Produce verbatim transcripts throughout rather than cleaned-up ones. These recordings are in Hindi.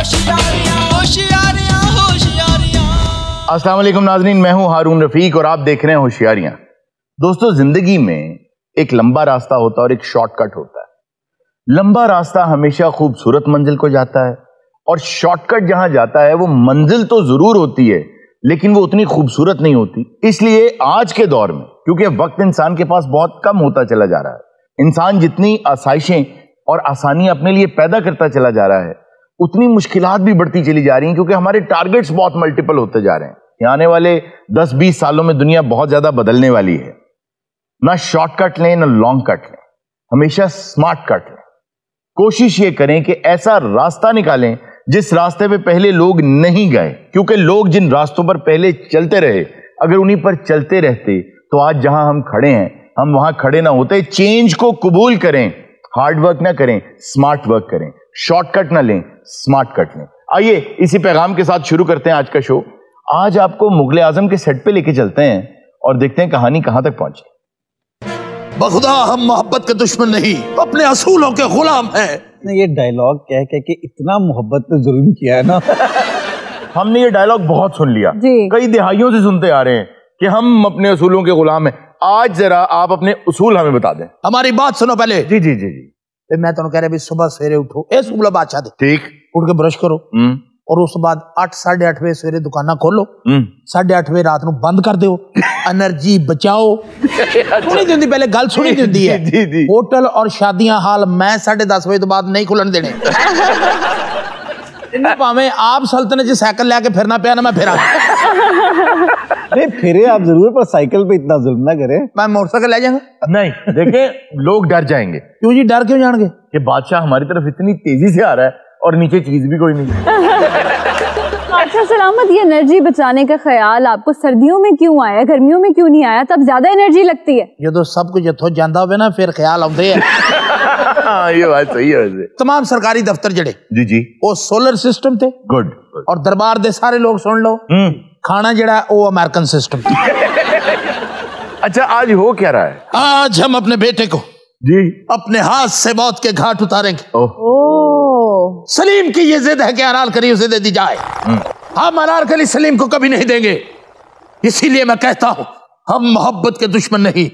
होशियारियां होशियारियां होशियारियां। अस्सलाम वालेकुम नाज़रीन, मैं हूं हारून रफीक और आप देख रहे हैं होशियारियां। दोस्तों, जिंदगी में एक लंबा रास्ता होता है और एक शॉर्टकट होता है। लंबा रास्ता हमेशा खूबसूरत मंजिल को जाता है और शॉर्टकट जहां जाता है वो मंजिल तो जरूर होती है लेकिन वो उतनी खूबसूरत नहीं होती। इसलिए आज के दौर में, क्योंकि वक्त इंसान के पास बहुत कम होता चला जा रहा है, इंसान जितनी आसाइशें और आसानियां अपने लिए पैदा करता चला जा रहा है उतनी मुश्किलात भी बढ़ती चली जा रही हैं, क्योंकि हमारे टारगेट्स बहुत मल्टीपल होते जा रहे हैं। आने वाले दस बीस सालों में दुनिया बहुत ज्यादा बदलने वाली है। ना शॉर्टकट लें ना लॉन्ग कट लें, हमेशा स्मार्ट कट लें। कोशिश ये करें कि ऐसा रास्ता निकालें जिस रास्ते पे पहले लोग नहीं गए, क्योंकि लोग जिन रास्तों पर पहले चलते रहे, अगर उन्हीं पर चलते रहते तो आज जहां हम खड़े हैं हम वहां खड़े ना होते। चेंज को कबूल करें, हार्ड वर्क ना करें, स्मार्ट वर्क करें, शॉर्टकट ना लें, स्मार्ट कट लें। आइए इसी पैगाम के साथ शुरू करते हैं आज का शो। आज आपको मुगले आजम के सेट पे लेके चलते हैं और देखते हैं कहानी कहां तक पहुंची। बखुदा हम मोहब्बत के दुश्मन नहीं, अपने असूलों के गुलाम हैं। ये डायलॉग कह कह के इतना मोहब्बत पे जुल्म किया है ना। हमने ये डायलॉग बहुत सुन लिया, कई दिहाइयों से सुनते आ रहे हैं कि हम अपने असूलों के गुलाम हैं। आज जरा आप अपने उसूल हमें बता दें। हमारी बात सुनो पहले। जी जी जी जी। मैं तो कह रहा भाई सुबह सवेरे उठो, ए सुबला बादशाह दे, ठीक, उठ के ब्रश करो और उसके बाद आठ साढ़े आठ बजे सवेरे दुकाना खोलो, साढ़े आठ बजे रात को बंद कर दो। एनर्जी बचाओ। सुनी दी पहले गल, सुनी दी है। होटल और शादियां हाल मैं साढ़े दस बजे तो बाद नहीं खुलन देने। भावे आप सल्तनत जी साइकिल लेके फिरना पिया ना, मैं फिरा नहीं फिरे आप जरूर, पर साइकिल पे इतना जुल्म ना करें। मैं मोटरसाइकिल ले जाऊंगा। नहीं देखे, लोग डर जाएंगे। क्यों जी, डर क्यों जाएंगे? कि बादशाह हमारी तरफ इतनी तेजी से आ रहा है और नीचे चीज भी कोई नहीं। अच्छा सलामत, ये एनर्जी बचाने का ख्याल आपको सर्दियों में क्यों आया, गर्मियों में क्यों नहीं आया? तब ज्यादा एनर्जी लगती है। ये तो सब कुछ जत्थो जांदा होवे ना फिर ख्याल आउंदे है। ये बात सही है। तमाम सरकारी दफ्तर जड़े जी जी वो सोलर सिस्टम थे। गुड। और दरबार दे सारे लोग सुन लो, खाना जड़ा वो अमेरिकन सिस्टम। अच्छा, आज हो क्या रहा है? आज हम अपने बेटे को जी अपने हाथ से मौत के घाट उतारेंगे। सलीम की ये जिद है कि अनारकली उसे दे दी जाए। हम अनारकली सलीम को कभी नहीं देंगे। इसीलिए मैं कहता हूं हम मोहब्बत के दुश्मन नहीं,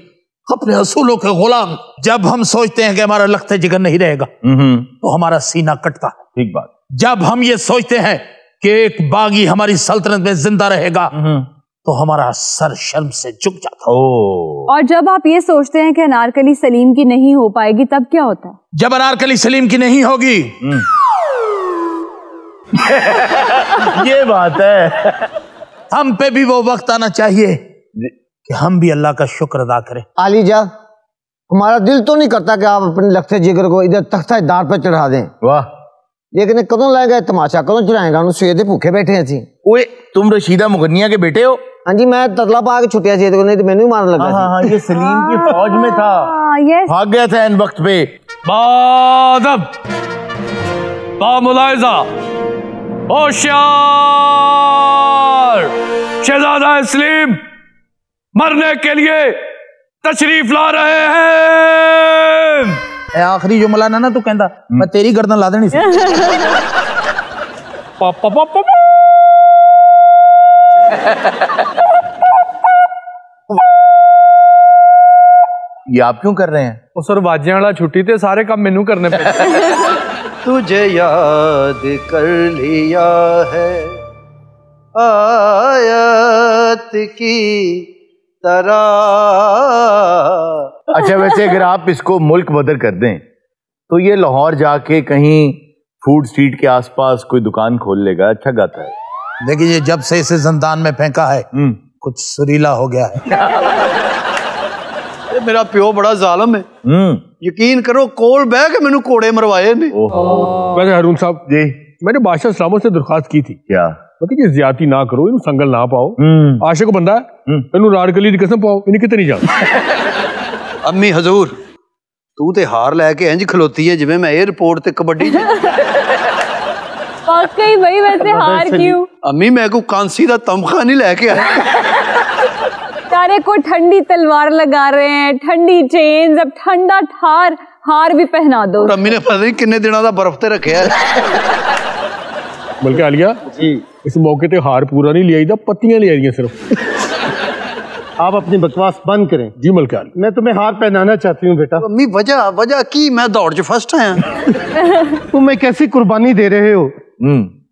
अपने असूलों के गुलाम। जब हम सोचते हैं कि हमारा लखते जिगर नहीं रहेगा तो हमारा सीना कटता है। ठीक बात। जब हम ये सोचते हैं कि एक बागी हमारी सल्तनत में जिंदा रहेगा तो हमारा सर शर्म से झुक जाता है। और जब आप ये सोचते हैं कि अनारकली सलीम की नहीं हो पाएगी तब क्या होता है? जब अनारकली सलीम की नहीं होगी ये बात है। हम पे भी वो वक्त आना चाहिए कि हम भी अल्लाह का शुक्र अदा करें। आलीजा, हमारा दिल तो नहीं करता कि आप अपने लखते जिगर को इधर तख्ता दार पर चढ़ा दें। वाह, लेकिन कदों लाएगा तमाशा, कदों चढ़ाएगा? सवेरे भूखे बैठे सी। ओए तुम रशीदा मुगनिया के बेटे हो? हाँ जी, मैं ततला पा के छुट्टिया सी, नहीं तो मैंने भी मारने लगा। हाँ हाँ, ये सलीम की फौज में था, भाग गया था इन वक्त पे। बादब बामुलाइजा होशियार शहजादा सलीम मरने के लिए तशरीफ ला रहे हैं। आखिरी जुमला ना ना तू कहंदा, मैं तेरी गर्दन ला देनी। पापा पापा ये आप क्यों कर रहे हैं? ओ सर, वाजे वाला छुट्टी थे, सारे काम मेनू करने पे। तुझे याद कर लिया है आयत की तरह। अच्छा, वैसे अगर आप इसको मुल्क बदल कर दें तो ये लाहौर जाके कहीं फूड स्ट्रीट के आसपास कोई दुकान खोल लेगा। अच्छा गाता है। देखिए, ये जब से इसे जिंदान में फेंका है कुछ सुरीला हो गया है। मेरा प्यो बड़ा जालिम है। यकीन करो, कोल बह के मैंने कोड़े मरवाए ने। वैसे हारून साहब जी, मैंने बादशाह सलामत से दरख्वास्त की थी क्या मतलब ये ज्यादती ना करो, इन संगल ना पाओ, आशिक बंदा है, इन्हू अनारकली दी कसम पाओ, इन्हें कितनी जान। अम्मी हजूर, तू ते हार लैके इंज खलोती है जिवें मैं एयरपोर्ट ते कबड्डी। वाकई भाई, वैसे हार क्यों? अम्मी मैं को कांसी दा तमखा नहीं लैके आया। सारे को ठंडी तलवार लगा रहे हैं, ठंडी चेन, अब ठंडा ठार हार भी पहना दो। अम्मी ने पता नहीं कितने दिनों का बर्फ ते रखे है। बल्कि आलिया जी इस मौके पे हार पूरा नहीं लिया था, पत्तियां ले आई सिर्फ। आप अपनी बकवास बंद करें जी मलका, मैं तुम्हें हार पहनाना चाहती हूँ बेटा। अम्मी वजह वजह की मैं दौड़ जो फर्स्ट आया। तुम्हें कैसी कुर्बानी दे रहे हो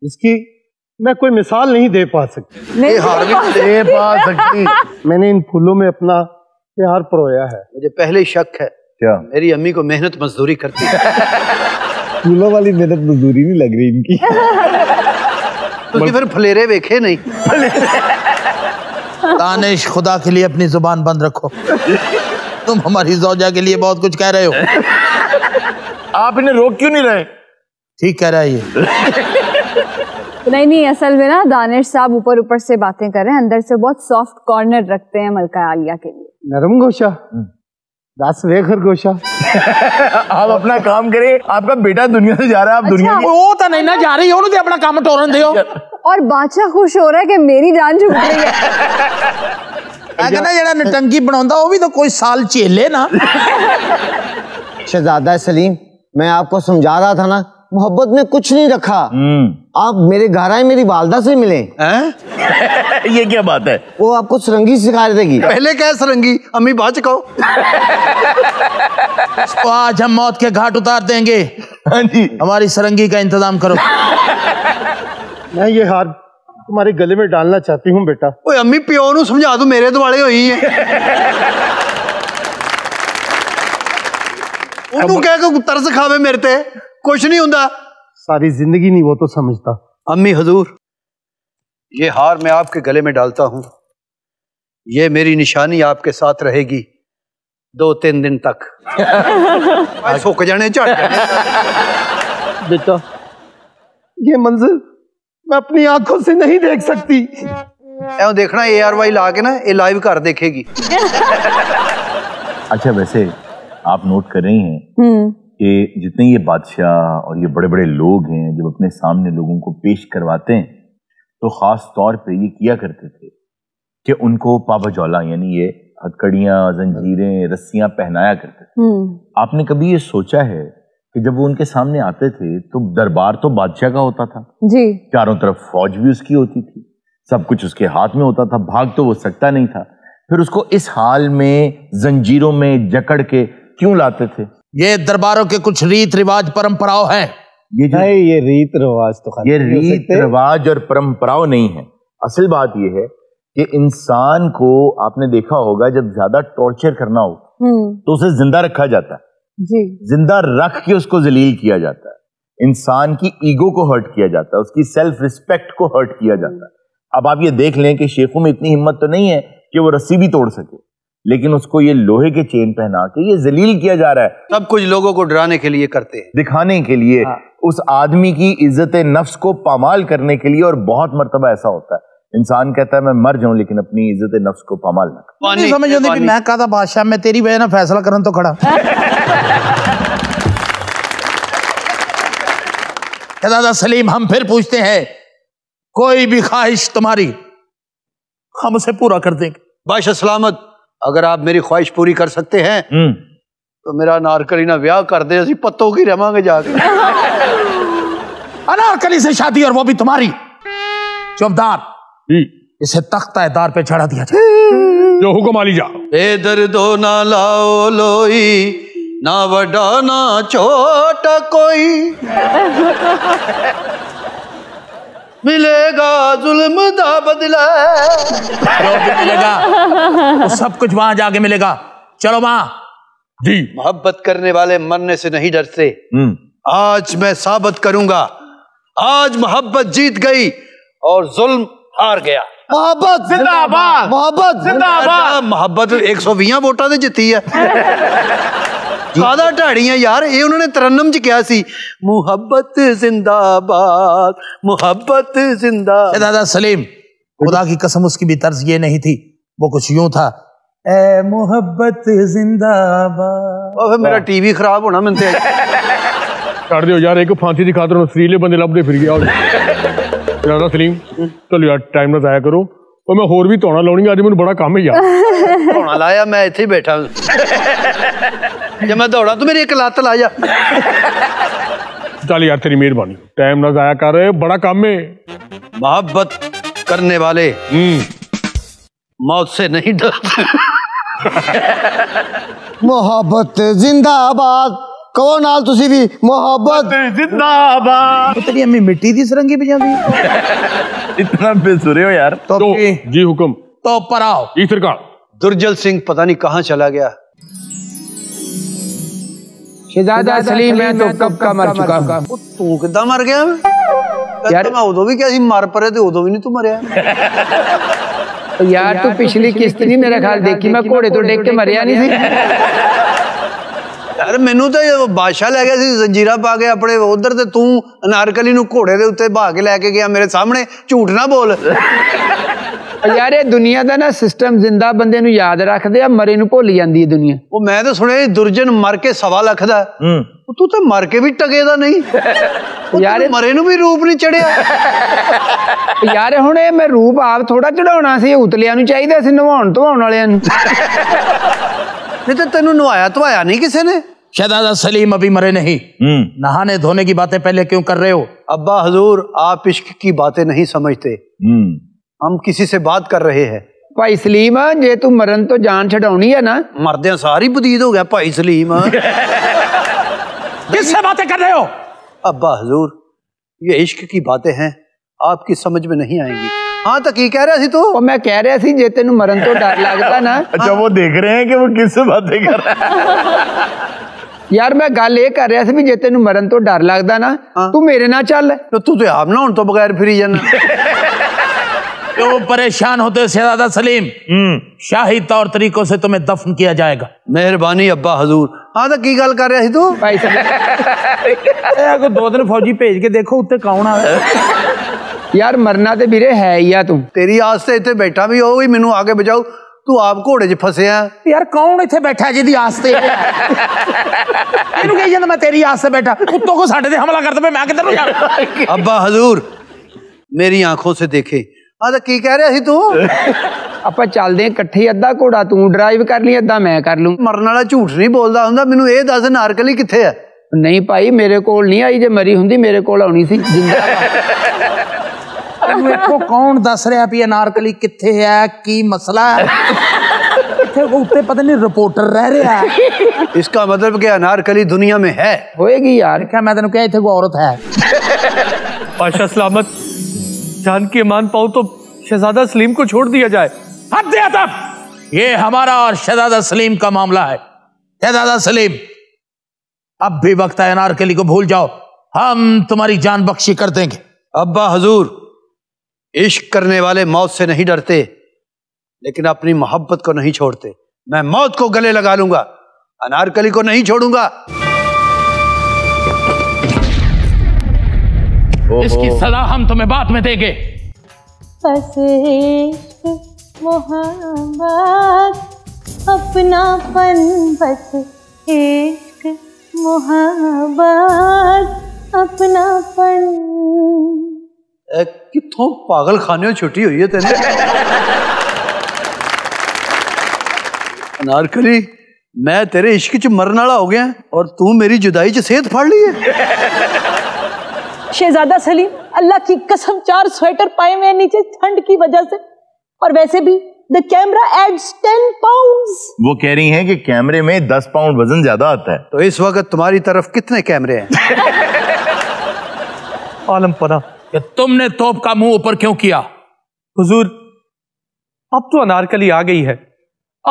इसकी मैं कोई मिसाल नहीं दे पा सकती, नहीं हार भी दे पा सकती। मैंने इन फूलों में अपना प्यार परोया है। मुझे पहले शक है क्या? मेरी अम्मी को मेहनत मजदूरी करती है। फूलों वाली मेहनत मजदूरी नहीं लग रही इनकी। तो फिर फलेरे देखे नहीं। दानिश खुदा के लिए अपनी जुबान बंद रखो, तुम हमारी जोजा के लिए बहुत कुछ कह रहे हो। आप इन्हें रोक क्यों नहीं रहे? ठीक कह रहा है ये। नहीं नहीं असल में ना दानिश साहब ऊपर ऊपर से बातें कर रहे हैं, अंदर से बहुत सॉफ्ट कॉर्नर रखते हैं मलका आलिया के लिए। नरम गोशा दास वे खरगोशा। आप अपना काम करें, आपका बेटा दुनिया से जा रहा है। आप अच्छा, दुनिया वो तो नहीं ना जा रही हो ना, अपना काम टोरन दे। और बादशाह खुश हो रहा है कि मेरी जान छूट रही है। अगर ना जरा नटंकी बनाता वो भी तो कोई साल झेले ना। शहजादा सलीम मैं आपको समझा रहा था ना, मोहब्बत में कुछ नहीं रखा। आप मेरे घर आए, मेरी वालदा से मिले। ये क्या बात है? वो आपको सरंगी सिखा देगी। पहले क्या सरंगी? अम्मी बात कहो। आज हम मौत के घाट उतार देंगे। हाँ जी, हमारी सरंगी का इंतजाम करो। मैं ये हार तुम्हारे गले में डालना चाहती हूँ बेटा। ओए अम्मी प्यो नू समझा दो, मेरे दुआले हुई है। उन्होंने कहा कि तरस खावे मेरे ते, कुछ नहीं होता। सारी जिंदगी नहीं वो तो समझता। अम्मी हजूर ये हार मैं आपके गले में डालता हूं, ये मेरी निशानी आपके साथ रहेगी दो तीन दिन तक। सुख जाने बेटा, ये मंजर मैं अपनी आंखों से नहीं देख सकती। ऐ देखना ए आर वाई ला के ना, ये लाइव घर देखेगी। अच्छा वैसे आप नोट कर रही हैं कि जितने ये बादशाह और ये बड़े बड़े लोग हैं जब अपने सामने लोगों को पेश करवाते हैं तो ख़ास तौर पे ये किया करते थे कि उनको पाबाजौला यानी ये हथकड़ियाँ, जंजीरें, रस्सियाँ पहनाया करते थे। आपने कभी ये सोचा है कि जब वो उनके सामने आते थे तो दरबार तो बादशाह का होता था जी, चारों तरफ फौज भी उसकी होती थी, सब कुछ उसके हाथ में होता था, भाग तो वो सकता नहीं था, फिर उसको इस हाल में जंजीरों में जकड़ के क्यों लाते थे? ये दरबारों के कुछ रीत रिवाज परंपराओं हैं। ये जो ये रीत रिवाज तो ये रीत रिवाज और परंपराओं नहीं है। असल बात ये है कि इंसान को आपने देखा होगा जब ज्यादा टॉर्चर करना हो तो उसे जिंदा रखा जाता है जी, जिंदा रख के उसको जलील किया जाता है, इंसान की ईगो को हर्ट किया जाता है, उसकी सेल्फ रिस्पेक्ट को हर्ट किया जाता है। अब आप ये देख लें कि शेखों में इतनी हिम्मत तो नहीं है कि वो रस्सी भी तोड़ सके, लेकिन उसको ये लोहे के चेन पहना के ये जलील किया जा रहा है। सब कुछ लोगों को डराने के लिए करते हैं, दिखाने के लिए, हाँ। उस आदमी की इज्जत नफ्स को पामाल करने के लिए। और बहुत मर्तबा ऐसा होता है इंसान कहता है मैं मर जाऊं लेकिन अपनी इज्जत नफ्स को पामाल ना करूं। नहीं समझ नहीं, मैं कहा था बादशाह मैं तेरी वजह ना फैसला करन तो खड़ा। दादा सलीम हम फिर पूछते हैं, कोई भी ख्वाहिश तुम्हारी हम उसे पूरा कर देंगे। बादशाह सलामत अगर आप मेरी ख्वाहिश पूरी कर सकते हैं तो मेरा अनारकली ना ब्याह कर दे, असं पत्तों की रवांगे जाके। अनारकली से शादी और वो भी तुम्हारी। चौबदार इसे तख्त-ए-दार पे चढ़ा दिया जाए। जो हुक्म आली जा। बेदर्दो ना लाओ लोई, ना वड़ा ना छोटा कोई। मिलेगा जुल्म दा बदला, जो भी मिलेगा वो सब कुछ वहां जाके मिलेगा। चलो माँ जी। मोहब्बत करने वाले मरने से नहीं डरते। आज मैं साबित करूंगा, आज मोहब्बत जीत गई और जुल्म हार गया। मोहब्बत जिंदाबाद, मोहब्बत जिंदाबाद। मोहब्बत एक सौ बीस वोटा से जीती है। सादा ढाड़ियां यार, ये उन्होंने तरन्नम च क्या सी, मोहब्बत जिंदाबाद, मोहब्बत जिंदाबाद। दादा सलीम खुदा की कसम उसकी भी तर्ज ये नहीं थी, वो कुछ यूं था, ए मोहब्बत जिंदाबाद। और मेरा टीवी खराब होना मनते कर दियो यार, एक फांसी दिखा दो सरीले बंदे लभदे फिर गया। दादा सलीम चलो यार टाइम ना जाया करो, और मैं होर भी धोना लाउणी अज, मैनू बड़ा काम है यार। धोना लाया मैं इत्थे बैठा। जब मैं दौड़ा तो मेरी एक लात ला जा। चल यार तेरी मेहरबानी, टाइम ना जाया कर रहे, बड़ा काम में। मोहब्बत करने वाले मौत से नहीं डरते। मोहब्बत जिंदाबाद। कहो नाल तुसी भी मोहब्बत जिंदाबाद। तेरी अम्मी मिट्टी दी सरंगी बजांदी। इतना बेसुरे हो यार। तो जी हुक्म। तो पर आओ। इस सरकार दुर्जल सिंह पता नहीं कहां चला गया। शहजादा सलीम मैं तो कब का मर चुका हूं। वो तू किदा मर गया यार? मैं उदो भी क्या ही मर पड़े थे, उदो भी नहीं तू मरया यार। तू पिछली किस्त नहीं मेरा ख्याल देखी, मैं घोड़े तो देख के मरया नहीं सी यार। मैनू तो बादशाह लै गया सी जंजीरा पा के अपने उधर ते तू अनारकली नू घोड़े दे उत्ते भा के लैके गया मेरे सामने। झूठ ना बोल यार। ये दुनिया का ना सिस्टम जिंदा बंदे नू याद रखदे आ, मरे नू भुल जांदी है दुनिया। वो मैं तो सुने दुर्जन मर के सवा लख दा। तू तो मर के भी टकेदा नहीं यार। मरे नू भी रूप नहीं चढ़िया यार। हुण ये मैं रूप आप थोड़ा चढ़ाउणा सी, उतलियां नू चाहीदा सी नवाउण धवाउण वालियां नू। नहीं तो तैनू नवाया धवाया नहीं किसी ने। शहजादा सलीम अभी मरे नहीं। नहाने धोने की बातें पहले क्यों कर रहे हो? अब्बा हजूर आप इश्क की बातें नहीं समझते, हम किसी से बात कर रहे हैं। भाई सलीम जे तू मरन तो जान छड़ाउनी है ना। मरदे सारी बदीद हो गया भाई सलीम। किससे बातें कर रहे हो? अब्बा हजूर ये इश्क की बातें हैं, आपकी समझ में नहीं आएंगी। हाँ तो की कह रहा सी तू? तो मैं कह रहा सी जे तेन मरन तो डर लगता ना। अच्छा वो देख रहे हैं कि वो किससे बातें कर रहा है यार। मैं गल ये कर रहा सी भी जे तेन मरन तो डर लगता ना तू मेरे नाल चल। तू तो आप नहाउण तो बगैर फिरी जाना। तो परेशान होते हो शहजादा सलीम, शाही तौर तरीकों से तुम्हें दफन किया जाएगा। मेहरबानी अब्बा हजूर। हाँ तो की गल कर रहा है तू? भाई साहब दो दिन फौजी भेज के देखो उत्ते कौन आ रहा यार। मरना तो भीरे है ही तू। तेरी आस से इतने बैठा भी हो, मैनू आगे बचाओ। तू आप घोड़े च फसे यार। कौन इतने बैठा जिंदी आस से? कही जाता मैं तेरी आस से बैठा, उत्तों को साढ़े हमला कर दे, मैं किधर जा। अब्बा हजूर मेरी आंखों से देखे। हाँ तो की कह रहा है तू? ਆਪਾਂ ਚੱਲਦੇ ਇਕੱਠੇ, ਅੱਧਾ ਘੋੜਾ ਤੂੰ ਡਰਾਈਵ ਕਰ ਲਈ, ਅੱਧਾ ਮੈਂ ਕਰ ਲੂੰ। ਮਰਨ ਵਾਲਾ ਝੂਠ ਨਹੀਂ ਬੋਲਦਾ ਹੁੰਦਾ। ਮੈਨੂੰ ਇਹ ਦੱਸ ਅਨਾਰਕਲੀ ਕਿੱਥੇ ਹੈ? ਨਹੀਂ ਭਾਈ ਮੇਰੇ ਕੋਲ ਨਹੀਂ ਆਈ, ਜੇ ਮਰੀ ਹੁੰਦੀ ਮੇਰੇ ਕੋਲ ਆਉਣੀ ਸੀ। ਜਿੰਦਾ ਤੂੰ ਇੱਥੋਂ ਕੌਣ ਦੱਸ ਰਿਹਾ ਵੀ ਅਨਾਰਕਲੀ ਕਿੱਥੇ ਹੈ? ਕੀ ਮਸਲਾ ਹੈ ਇੱਥੇ? ਉੱਤੇ ਪਤਾ ਨਹੀਂ ਰਿਪੋਰਟਰ ਰਹਿ ਰਿਹਾ। ਇਸਕਾ ਮਤਲਬ ਕਿ ਅਨਾਰਕਲੀ ਦੁਨੀਆ ਮੇਂ ਹੈ ਹੋਏਗੀ ਯਾਰ। ਕਿਆ ਮੈਂ ਤੈਨੂੰ ਕਿਹਾ ਇੱਥੇ ਕੋਈ ਔਰਤ ਹੈ? ਪਾਸ਼ਾ ਸਲਾਮਤ जान के मान पाऊं तो शहजादा सलीम को छोड़ दिया जाए। हद है अदब। ये हमारा और शहजादा सलीम का मामला है। शहजादा सलीम अब भी वक्त है, अनारकली को भूल जाओ, हम तुम्हारी जान बख्शी कर देंगे। अब्बा हजूर इश्क करने वाले मौत से नहीं डरते, लेकिन अपनी मोहब्बत को नहीं छोड़ते। मैं मौत को गले लगा लूंगा, अनारकली को नहीं छोड़ूंगा। इसकी सलाह हम तुम्हें बाद में देंगे। बस इश्क मोहब्बत अपनापन, बस इश्क मोहब्बत अपनापन। कितों पागल खाने छुट्टी हुई है तेरे। अनारकली मैं तेरे इश्क च मरने वाला हो गया और तू मेरी जुदाई च सेहत फाड़ ली है। शहजादा सलीम अल्लाह की कसम चार स्वेटर पाए हुए नीचे ठंड की वजह से, और वैसे भी the camera adds ten pounds. वो कह रही हैं कि कैमरे में दस पाउंड वजन ज्यादा आता है। तो इस वक्त तुम्हारी तरफ कितने कैमरे हैं? आलम पना कि तुमने तोप का मुंह ऊपर क्यों किया? हुजूर अब तो अनारकली आ गई है,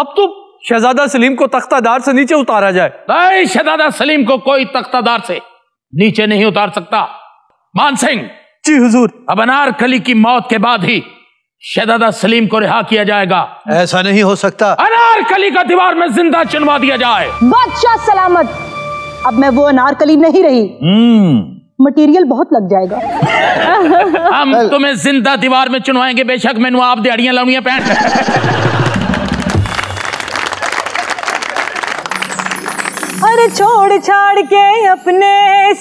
अब तो शहजादा सलीम को तख्तादार से नीचे उतारा जाए। नहीं, शहजादा सलीम को कोई तख्तादार से नीचे नहीं उतार सकता। मान सिंह। जी हुजूर। अब अनारकली की मौत के बाद ही शहजादा सलीम को रिहा किया जाएगा। ऐसा नहीं हो सकता। अनारकली का दीवार में जिंदा चुनवा दिया जाए। बादशाह सलामत अब मैं वो अनारकली नहीं रही। मटेरियल बहुत लग जाएगा। हम तुम्हें जिंदा दीवार में चुनवाएंगे। बेशक मैनू आप दिहाड़ियां लाउनियां पैण। अरे छोड़ छाड़ के अपने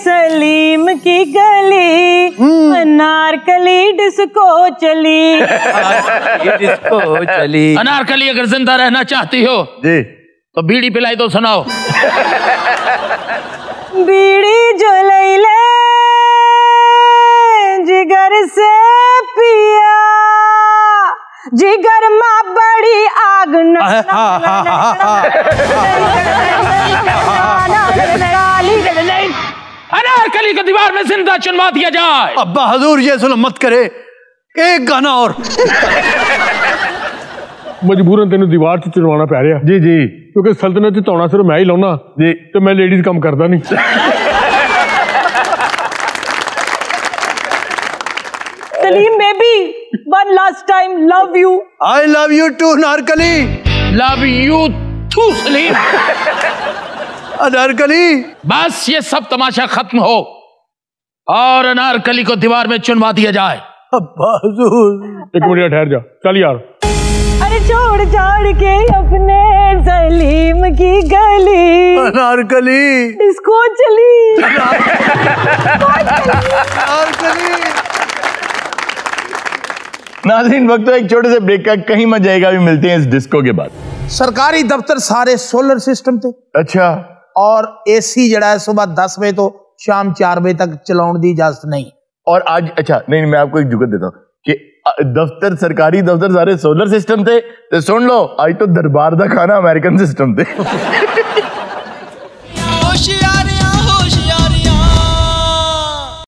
सलीम की गली, अनारकली डिस्को चली। डिस्को चली। अनारकली अगर जिंदा रहना चाहती हो जी तो बीड़ी पिलाई तो सुनाओ। बीड़ी जलाई ले जिगर से पिया, जिगर माँ बड़ी आग न अनारकली की दीवार में जिंदा चुनवा दिया जाए। अब्बा हजूर ये सुलह मत करे, एक गाना और। मजबूरन तेन दीवार च चुनवाना पै रहा जी जी, क्योंकि सल्तनत च तौना सिर्फ मैं ही लाना जी, तो मैं लेडीज काम करता नहीं। Salim baby, one last time love you. I love you too Anarkali. Love you too Salim. Anarkali बस ये सब तमाशा खत्म हो और अनारकली को दीवार में चुनवा दिया जाए। अब्बा हजूर एक मिनट ठहर जा, चल यार। अरे छोड़ छोड़ के अपने सलीम की गली, अनारकली इसको चली। अनारकली नाज़रीन, वक्त एक छोटे से ब्रेक का, कहीं मत जाएगा, अभी मिलते हैं इस डिस्को के बाद। सरकारी दफ्तर सारे सोलर सिस्टम थे। अच्छा। और एसी जड़ा है सुबह दस बजे तो शाम चार बजे तक चलाने की इजाजत नहीं। और आज अच्छा नहीं, मैं आपको एक जुगत देता हूँ कि दफ्तर सरकारी दफ्तर सारे सोलर सिस्टम थे, तो सुन लो आज तो दरबार दा खाना अमेरिकन सिस्टम थे।